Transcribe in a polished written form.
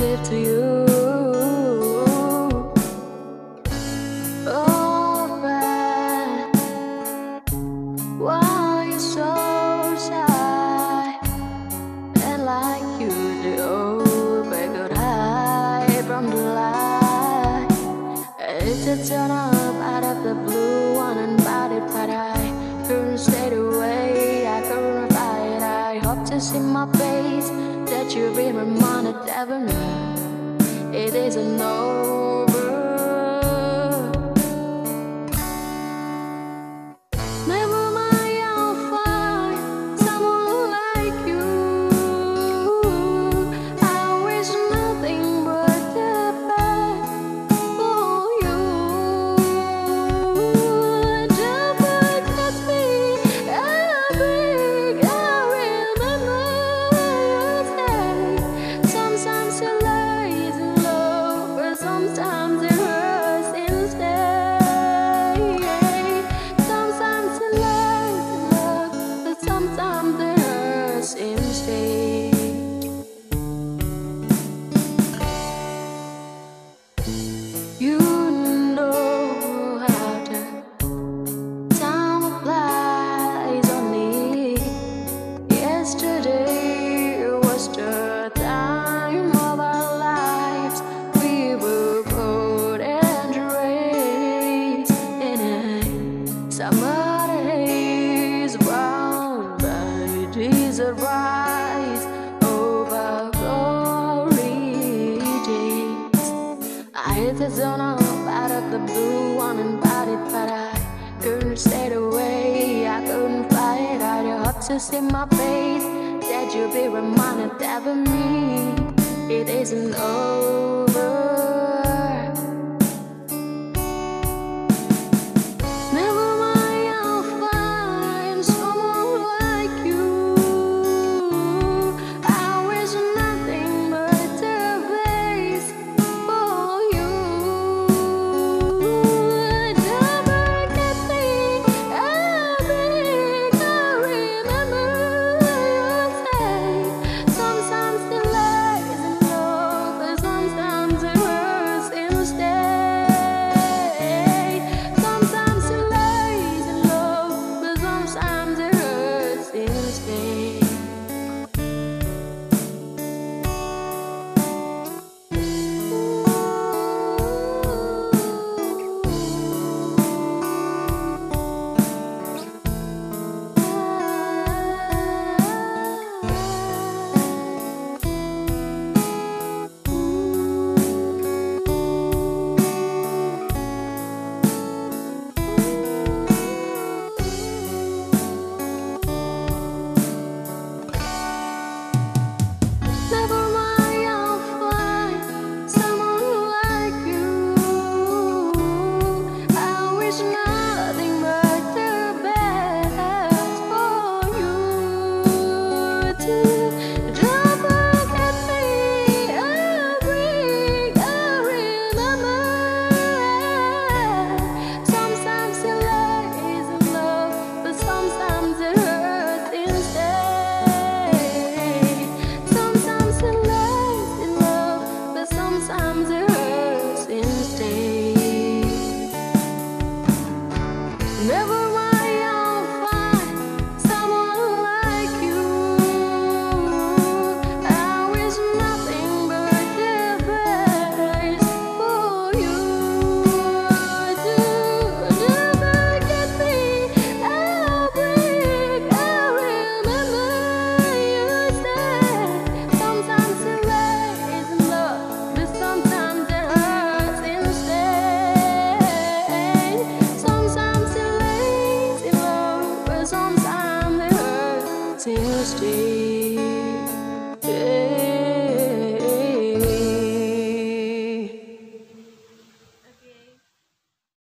give to you. Oh, man, why are you so shy? And like you do, baby, could hide from the light. It's a turn up out of the blue, uninvited, but I couldn't stay away. I couldn't fight. I hope to see my face, that you be reminded every night it isn't over. Never mind, I'll find someone like you. I wish nothing but the best for you. Don't forget me, everything I remember. Sometimes it lies in love, but sometimes it hurts instead. Sometimes it lies in love, but sometimes it hurts instead. You know how the time flies on me. Yesterday was the time of our lives, we were cold and raised in a summer haze, brown by desert rise over glory days. I hit the zone up out of the blue, uninvited, but I couldn't stay away. I couldn't fight. I hope to see my face, that you'll be reminded of me. It isn't over. Never mind, I'll find someone like you. I wish nothing but the best for you. Never get me, everything I remember you say. Sometimes the light to stay.